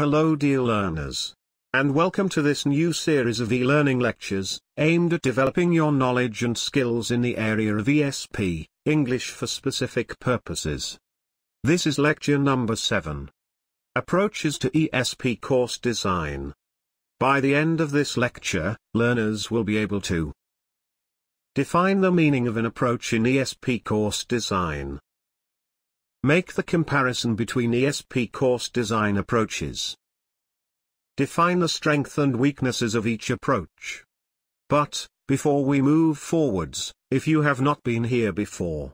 Hello dear learners, and welcome to this new series of e-learning lectures, aimed at developing your knowledge and skills in the area of ESP, English for specific purposes. This is lecture number 7. Approaches to ESP course design. By the end of this lecture, learners will be able to define the meaning of an approach in ESP course design, make the comparison between ESP course design approaches, define the strengths and weaknesses of each approach. But, before we move forwards, if you have not been here before,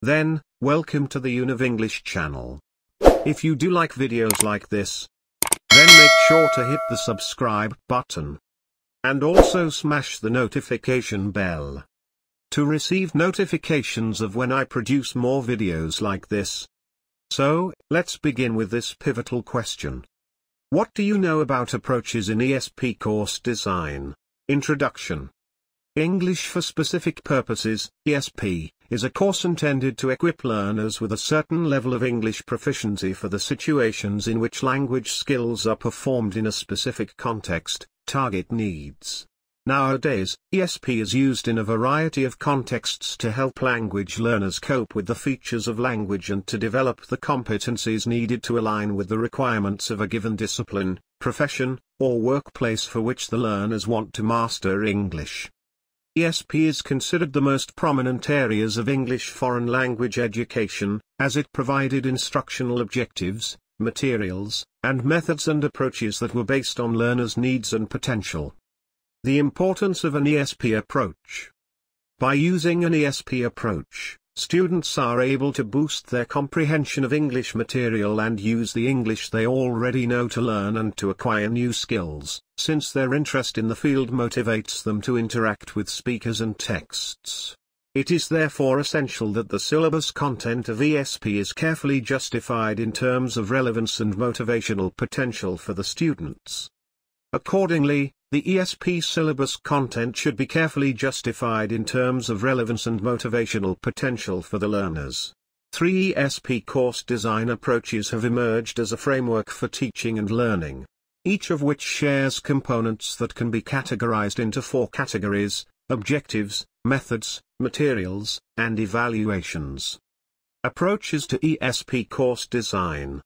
then, welcome to the UNIV English channel. If you do like videos like this, then make sure to hit the subscribe button, and also smash the notification bell, to receive notifications of when I produce more videos like this. So, let's begin with this pivotal question. What do you know about approaches in ESP course design? Introduction. English for Specific Purposes, ESP, is a course intended to equip learners with a certain level of English proficiency for the situations in which language skills are performed in a specific context, target needs. Nowadays, ESP is used in a variety of contexts to help language learners cope with the features of language and to develop the competencies needed to align with the requirements of a given discipline, profession, or workplace for which the learners want to master English. ESP is considered the most prominent areas of English foreign language education, as it provided instructional objectives, materials, and methods and approaches that were based on learners' needs and potential. The importance of an ESP approach. By using an ESP approach, students are able to boost their comprehension of English material and use the English they already know to learn and to acquire new skills, since their interest in the field motivates them to interact with speakers and texts. It is therefore essential that the syllabus content of ESP is carefully justified in terms of relevance and motivational potential for the students. Accordingly, the ESP syllabus content should be carefully justified in terms of relevance and motivational potential for the learners. 3 ESP course design approaches have emerged as a framework for teaching and learning, each of which shares components that can be categorized into 4 categories: objectives, methods, materials, and evaluations. Approaches to ESP course design.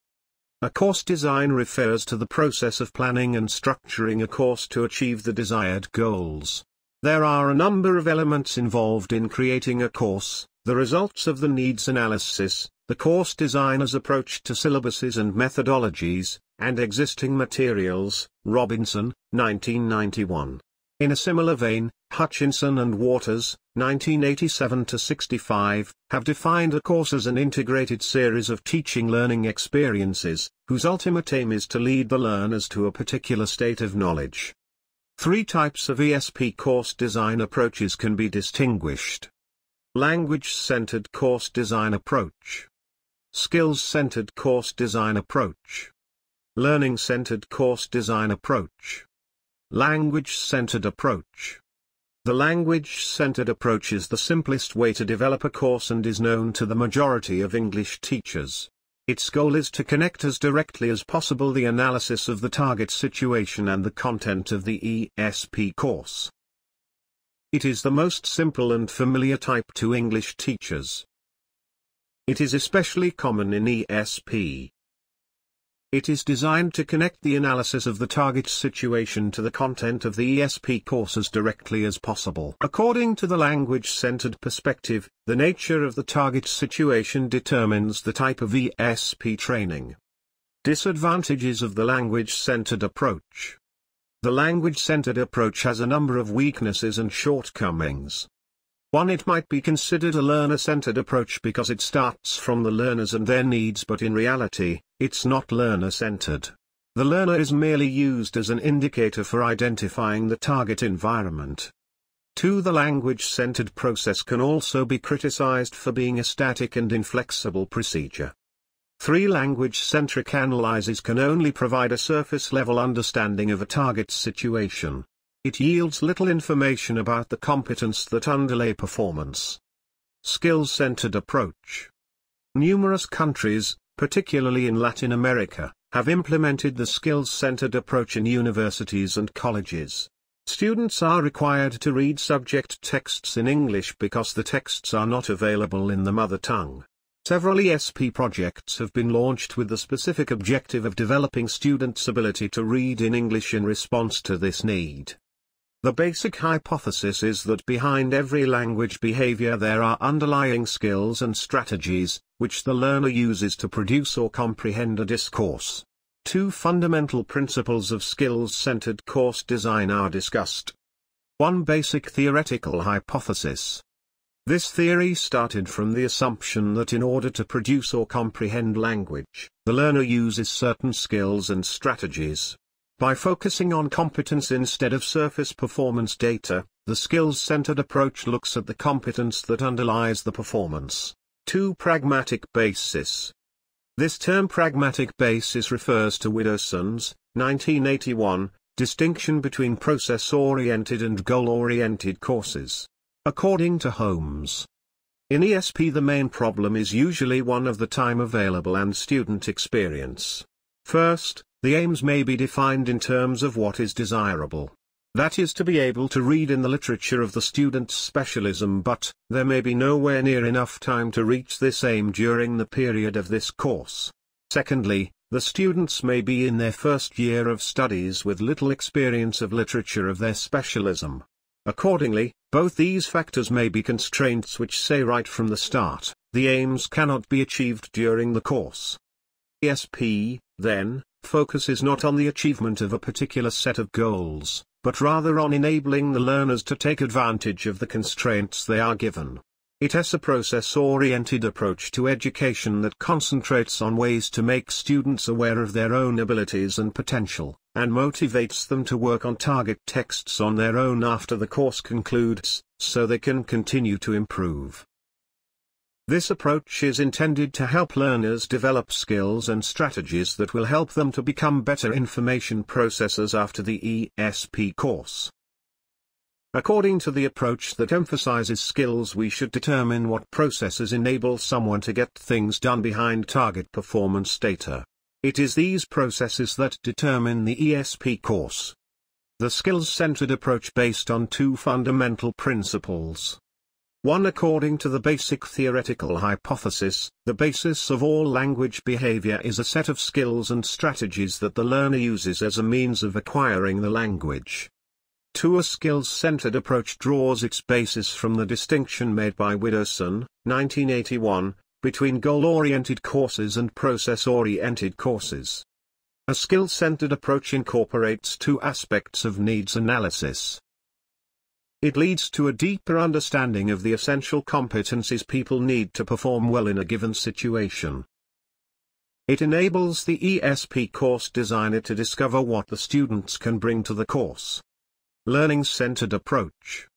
A course design refers to the process of planning and structuring a course to achieve the desired goals. There are a number of elements involved in creating a course: the results of the needs analysis, the course designer's approach to syllabuses and methodologies, and existing materials, Robinson, 1991. In a similar vein, Hutchinson and Waters, 1987-65, have defined a course as an integrated series of teaching-learning experiences, whose ultimate aim is to lead the learners to a particular state of knowledge. 3 types of ESP course design approaches can be distinguished. Language-centered course design approach, skills-centered course design approach, learning-centered course design approach, language-centered approach. The language-centered approach is the simplest way to develop a course and is known to the majority of English teachers. Its goal is to connect as directly as possible the analysis of the target situation and the content of the ESP course. It is the most simple and familiar type to English teachers. It is especially common in ESP. It is designed to connect the analysis of the target situation to the content of the ESP course as directly as possible. According to the language-centered perspective, the nature of the target situation determines the type of ESP training. Disadvantages of the language-centered approach. The language-centered approach has a number of weaknesses and shortcomings. 1. It might be considered a learner-centered approach because it starts from the learners and their needs, but in reality, it's not learner-centered. The learner is merely used as an indicator for identifying the target environment. 2. The language-centered process can also be criticized for being a static and inflexible procedure. 3. Language-centric analyses can only provide a surface-level understanding of a target situation. It yields little information about the competence that underlay performance. Skills-centered approach. Numerous countries, particularly in Latin America, have implemented the skills-centered approach in universities and colleges. Students are required to read subject texts in English because the texts are not available in the mother tongue. Several ESP projects have been launched with the specific objective of developing students' ability to read in English in response to this need. The basic hypothesis is that behind every language behavior there are underlying skills and strategies, which the learner uses to produce or comprehend a discourse. Two fundamental principles of skills-centered course design are discussed. One, basic theoretical hypothesis. This theory started from the assumption that in order to produce or comprehend language, the learner uses certain skills and strategies. By focusing on competence instead of surface performance data, the skills-centered approach looks at the competence that underlies the performance. Two, pragmatic basis. This term pragmatic basis refers to Widdowson's, 1981, distinction between process-oriented and goal-oriented courses. According to Holmes, in ESP the main problem is usually one of the time available and student experience. First, the aims may be defined in terms of what is desirable. That is to be able to read in the literature of the student's specialism, but there may be nowhere near enough time to reach this aim during the period of this course. Secondly, the students may be in their first year of studies with little experience of literature of their specialism. Accordingly, both these factors may be constraints which say right from the start, the aims cannot be achieved during the course. ESP, then, focuses not on the achievement of a particular set of goals, but rather on enabling the learners to take advantage of the constraints they are given. It is a process-oriented approach to education that concentrates on ways to make students aware of their own abilities and potential, and motivates them to work on target texts on their own after the course concludes, so they can continue to improve. This approach is intended to help learners develop skills and strategies that will help them to become better information processors after the ESP course. According to the approach that emphasizes skills, we should determine what processes enable someone to get things done behind target performance data. It is these processes that determine the ESP course. The skills-centered approach based on two fundamental principles. One, according to the basic theoretical hypothesis, the basis of all language behavior is a set of skills and strategies that the learner uses as a means of acquiring the language. Two, a skills-centered approach draws its basis from the distinction made by Widdowson, 1981, between goal-oriented courses and process-oriented courses. A skill-centered approach incorporates two aspects of needs analysis. It leads to a deeper understanding of the essential competencies people need to perform well in a given situation. It enables the ESP course designer to discover what the students can bring to the course. Learning-centered approach.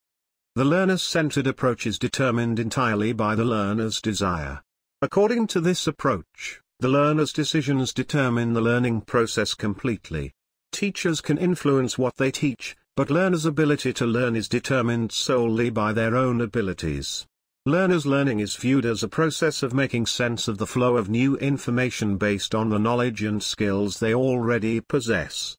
The learner-centered approach is determined entirely by the learner's desire. According to this approach, the learner's decisions determine the learning process completely. Teachers can influence what they teach, but learners' ability to learn is determined solely by their own abilities. Learners' learning is viewed as a process of making sense of the flow of new information based on the knowledge and skills they already possess.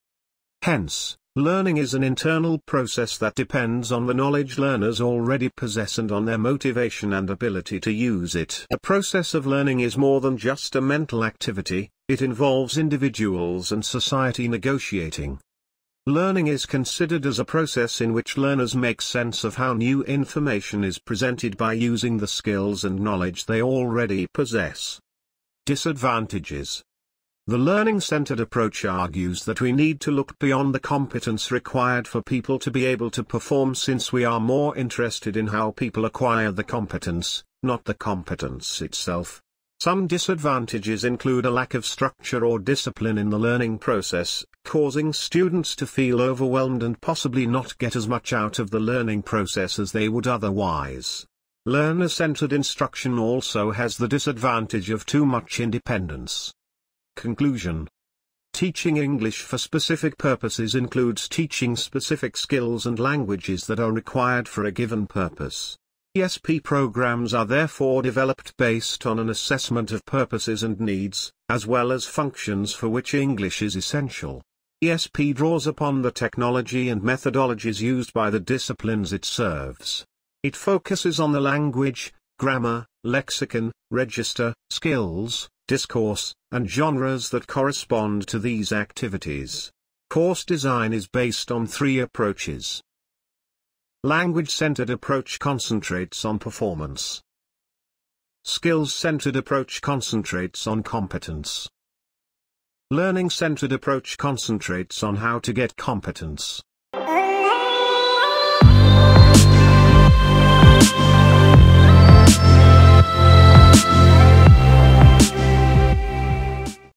Hence, learning is an internal process that depends on the knowledge learners already possess and on their motivation and ability to use it. A process of learning is more than just a mental activity, it involves individuals and society negotiating. Learning is considered as a process in which learners make sense of how new information is presented by using the skills and knowledge they already possess. Disadvantages. The learning-centered approach argues that we need to look beyond the competence required for people to be able to perform, since we are more interested in how people acquire the competence, not the competence itself. Some disadvantages include a lack of structure or discipline in the learning process, causing students to feel overwhelmed and possibly not get as much out of the learning process as they would otherwise. Learner-centered instruction also has the disadvantage of too much independence. Conclusion. Teaching English for specific purposes includes teaching specific skills and languages that are required for a given purpose. ESP programs are therefore developed based on an assessment of purposes and needs, as well as functions for which English is essential. ESP draws upon the technology and methodologies used by the disciplines it serves. It focuses on the language, grammar, lexicon, register, skills, discourse, and genres that correspond to these activities. Course design is based on three approaches. Language-centered approach concentrates on performance. Skills-centered approach concentrates on competence. Learning-centered approach concentrates on how to get competence.